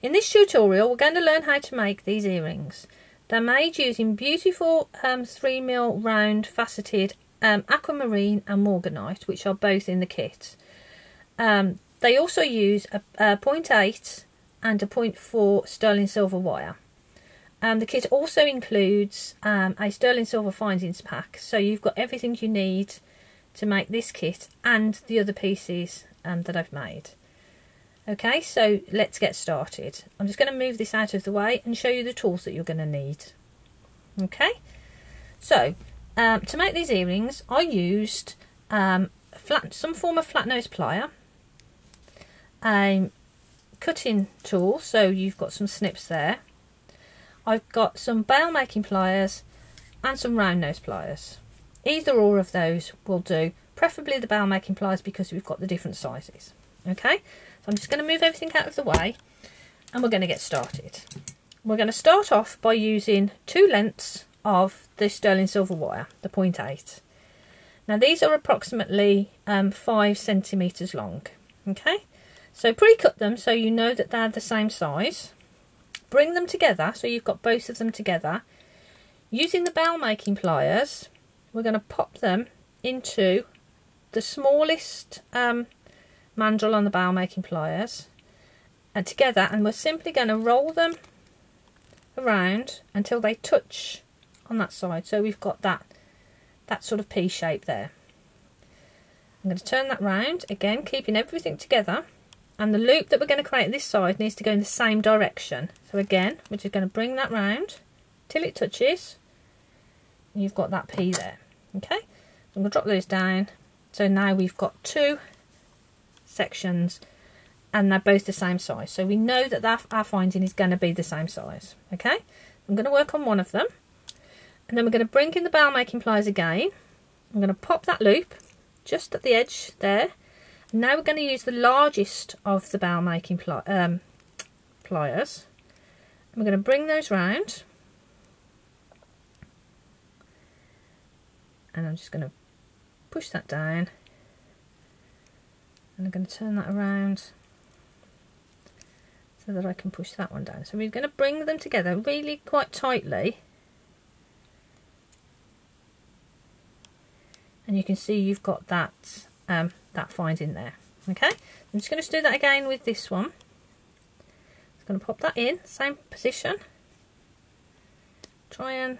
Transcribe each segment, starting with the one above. In this tutorial we're going to learn how to make these earrings. They're made using beautiful 3mm round faceted aquamarine and morganite, which are both in the kit. They also use a 0.8 and a 0.4 sterling silver wire. The kit also includes a sterling silver findings pack, so you've got everything you need to make this kit and the other pieces that I've made. Okay, so let's get started. I'm just going to move this out of the way and show you the tools that you're going to need. Okay, so to make these earrings I used some form of flat nose plier, a cutting tool, so you've got some snips there. I've got some bail making pliers and some round nose pliers. Either or of those will do, preferably the bail making pliers because we've got the different sizes. Okay, so I'm just going to move everything out of the way and we're going to get started. We're going to start off by using two lengths of the sterling silver wire, the 0.8. Now these are approximately 5 centimetres long. Okay, so pre-cut them so you know that they're the same size. Bring them together so you've got both of them together. Using the bail making pliers we're going to pop them into the smallest mandrel on the bail making pliers and together, and we're simply going to roll them around until they touch on that side, so we've got that sort of P shape there. I'm going to turn that round again, keeping everything together, and the loop that we're going to create this side needs to go in the same direction. So again we're just going to bring that round till it touches and you've got that P there. Okay, I'm going to drop those down, so now we've got two sections and they're both the same size, so we know that our finding is going to be the same size. Okay, I'm going to work on one of them and then we're going to bring in the bail making pliers again. I'm going to pop that loop just at the edge there. Now we're going to use the largest of the bail making pliers and we're going to bring those round, and I'm just going to push that down. And I'm going to turn that around so that I can push that one down. So we're going to bring them together really quite tightly. And you can see you've got that, that find in there. Okay, I'm just going to do that again with this one. I'm going to pop that in, same position. Try and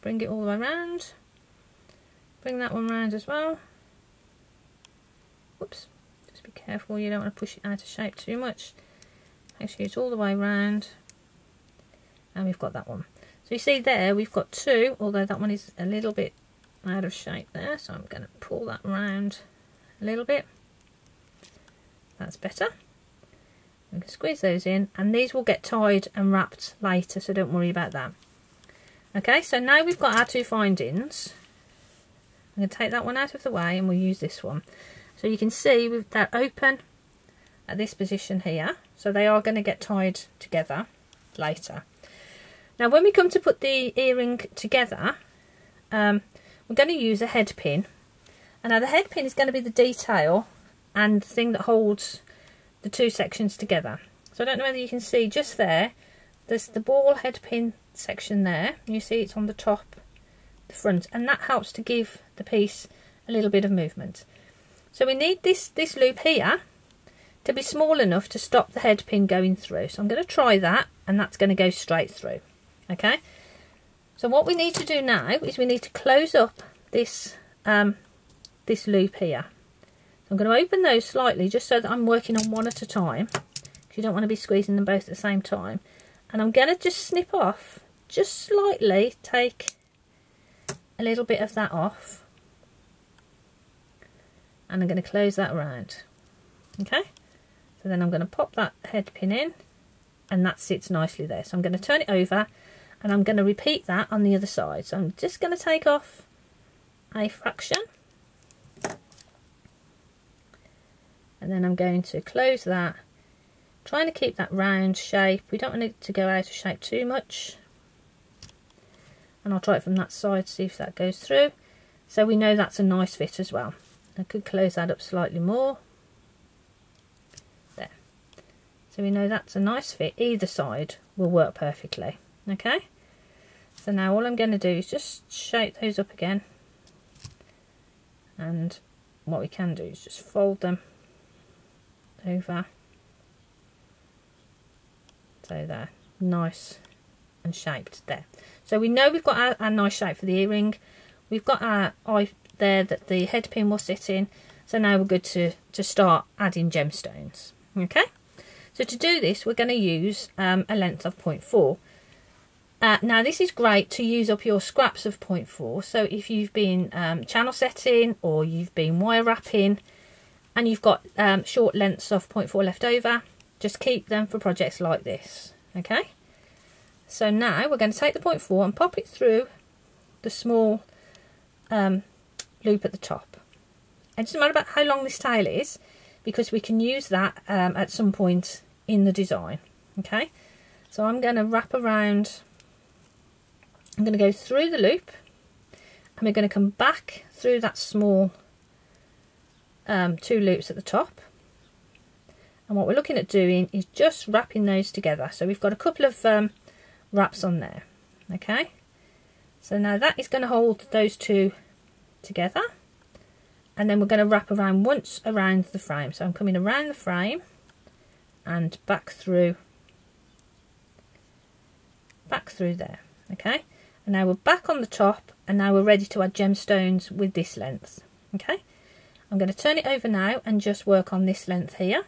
bring it all the way around. Bring that one round as well. Whoops, just be careful, you don't want to push it out of shape too much. Make sure it's all the way round, and we've got that one. So you see there we've got two, although that one is a little bit out of shape there, so I'm going to pull that round a little bit. That's better. We can squeeze those in, and these will get tied and wrapped later, so don't worry about that. Okay, so now we've got our two findings. I'm going to take that one out of the way and we'll use this one. So you can see with that open at this position here, so they are going to get tied together later. Now when we come to put the earring together, we're going to use a head pin. And now the head pin is going to be the detail and the thing that holds the two sections together. So I don't know whether you can see just there, there's the ball head pin section there. You see it's on the top, the front, and that helps to give the piece a little bit of movement. So we need this loop here to be small enough to stop the head pin going through. So I'm going to try that, and that's going to go straight through. Okay. So what we need to do now is we need to close up this loop here. So I'm going to open those slightly just so that I'm working on one at a time, because you don't want to be squeezing them both at the same time. And I'm going to just snip off, just slightly take a little bit of that off. And I'm going to close that round. Okay, so then I'm going to pop that head pin in, and that sits nicely there. So I'm going to turn it over and I'm going to repeat that on the other side. So I'm just going to take off a fraction, and then I'm going to close that, trying to keep that round shape. We don't want it to go out of shape too much. And I'll try it from that side, see if that goes through. So we know that's a nice fit as well. I could close that up slightly more. There. So So we know that's a nice fit. Either side will work perfectly. Okay, so now all I'm going to do is just shape those up again, and what we can do is just fold them over, so they're nice and shaped there. So we know we've got our nice shape for the earring, we've got our eye there that the head pin will sit in, so now we're good to start adding gemstones. Okay, so to do this we're going to use a length of 0.4. Now this is great to use up your scraps of 0.4, so if you've been channel setting or you've been wire wrapping and you've got short lengths of 0.4 left over, just keep them for projects like this. Okay, so now we're going to take the 0.4 and pop it through the small loop at the top. It doesn't matter about how long this tail is because we can use that at some point in the design. Okay, so I'm going to wrap around. I'm going to go through the loop and we're going to come back through that small two loops at the top, and what we're looking at doing is just wrapping those together. So we've got a couple of wraps on there. Okay, so now that is going to hold those two together, and then we're going to wrap around once around the frame. So I'm coming around the frame and back through there. Okay, and now we're back on the top, and now we're ready to add gemstones with this length. Okay, I'm going to turn it over now and just work on this length here.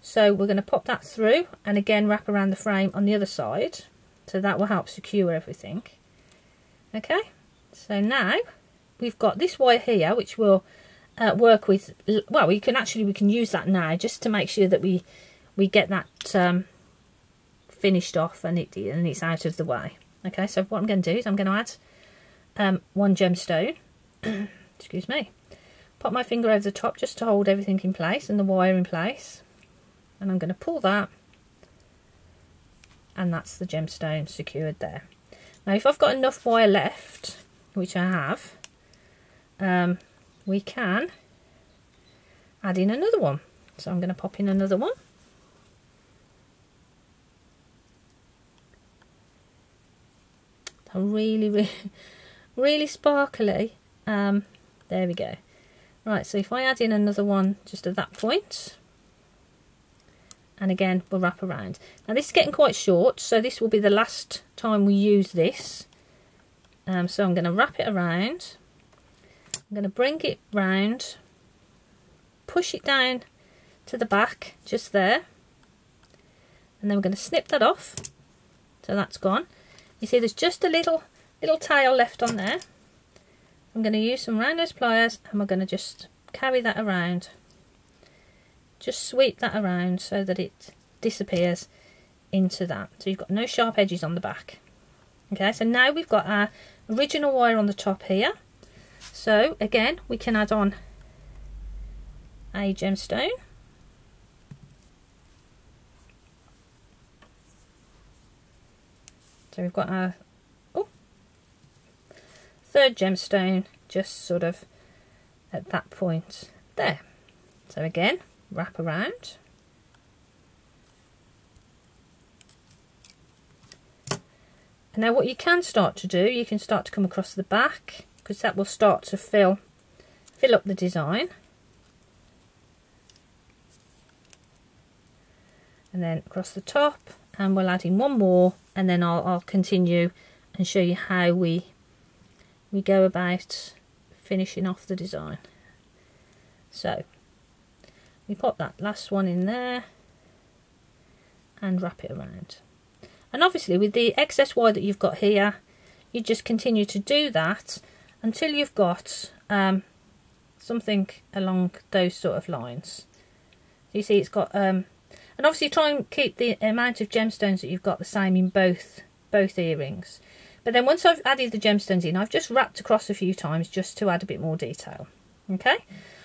So we're going to pop that through and again wrap around the frame on the other side, so that will help secure everything. Okay, so now we've got this wire here which we'll work with. Well, we can use that now just to make sure that we get that finished off and it's out of the way. Okay, so what I'm going to do is I'm going to add one gemstone, excuse me, pop my finger over the top just to hold everything in place and the wire in place, and I'm going to pull that, and that's the gemstone secured there. Now if I've got enough wire left, which I have, we can add in another one. So I'm going to pop in another one. Really sparkly. There we go. Right, so if I add in another one just at that point, and again we'll wrap around. Now this is getting quite short, so this will be the last time we use this. So I'm going to wrap it around, I'm going to bring it round, push it down to the back just there, and then we're going to snip that off, so that's gone. You see there's just a little tail left on there. I'm going to use some round nose pliers and we're going to just carry that around, just sweep that around so that it disappears into that, so you've got no sharp edges on the back. Okay, so now we've got our original wire on the top here, so again we can add on a gemstone. So we've got our third gemstone just sort of at that point there. So again, wrap around. And now what you can start to do, you can start to come across the back, because that will start to fill up the design. And then across the top, and we'll add in one more, and then I'll continue and show you how we go about finishing off the design. So we pop that last one in there and wrap it around, and obviously with the excess wire that you've got here you just continue to do that until you've got something along those sort of lines. You see it's got and obviously try and keep the amount of gemstones that you've got the same in both earrings. But then once I've added the gemstones in, I've just wrapped across a few times just to add a bit more detail. Okay,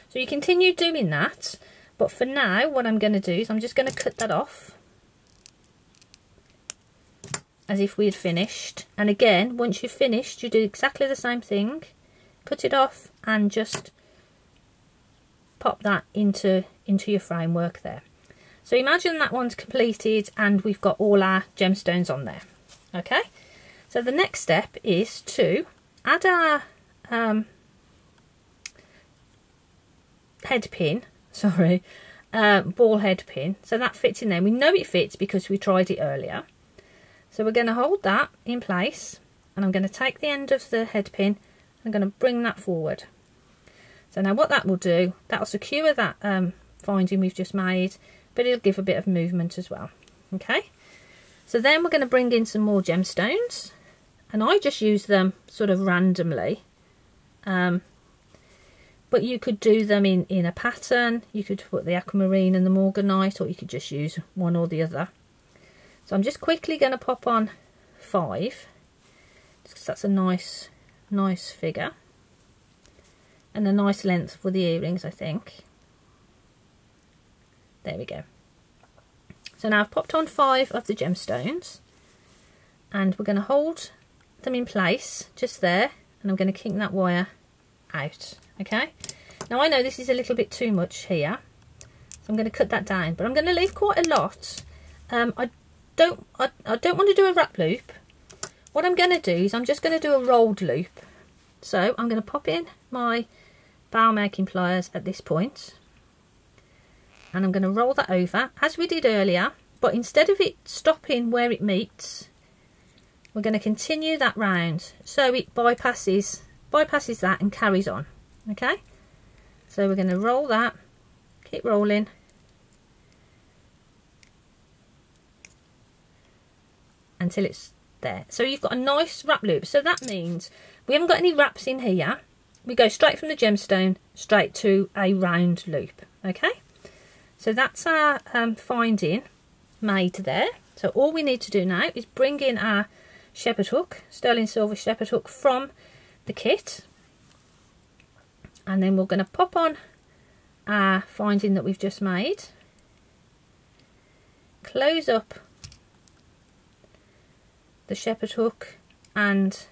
so you continue doing that, but for now what I'm going to do is I'm just going to cut that off as if we had finished. And again, once you've finished you do exactly the same thing, cut it off and just pop that into your framework there. So imagine that one's completed and we've got all our gemstones on there. Okay, so the next step is to add our head pin, ball head pin, so that fits in there. We know it fits because we tried it earlier. So we're going to hold that in place, and I'm going to take the end of the head pin, I'm going to bring that forward. So now what that will do, that will secure that finding we've just made, but it'll give a bit of movement as well. Okay, so then we're going to bring in some more gemstones, and I just use them sort of randomly, but you could do them in a pattern. You could put the aquamarine and the morganite, or you could just use one or the other. So I'm just quickly going to pop on 5, just because that's a nice figure and a nice length for the earrings, I think. There we go. So now I've popped on 5 of the gemstones, and we're going to hold them in place just there, and I'm going to kink that wire out. Okay, now I know this is a little bit too much here, so I'm going to cut that down, but I'm going to leave quite a lot. I don't want to do a wrap loop. What I'm going to do is I'm just going to do a rolled loop. So I'm going to pop in my bail making pliers at this point, and I'm going to roll that over as we did earlier, but instead of it stopping where it meets, we're going to continue that round, so it bypasses that and carries on. Okay, so we're going to roll that, keep rolling, until it's there. So you've got a nice wrap loop. So that means we haven't got any wraps in here. We go straight from the gemstone straight to a round loop. Okay, so that's our finding made there. So all we need to do now is bring in our shepherd hook, sterling silver shepherd hook from the kit, and then we're going to pop on our finding that we've just made, close up the shepherd hook, and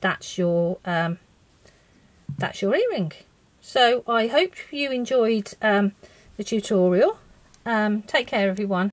that's your earring. So I hope you enjoyed the tutorial. Take care everyone,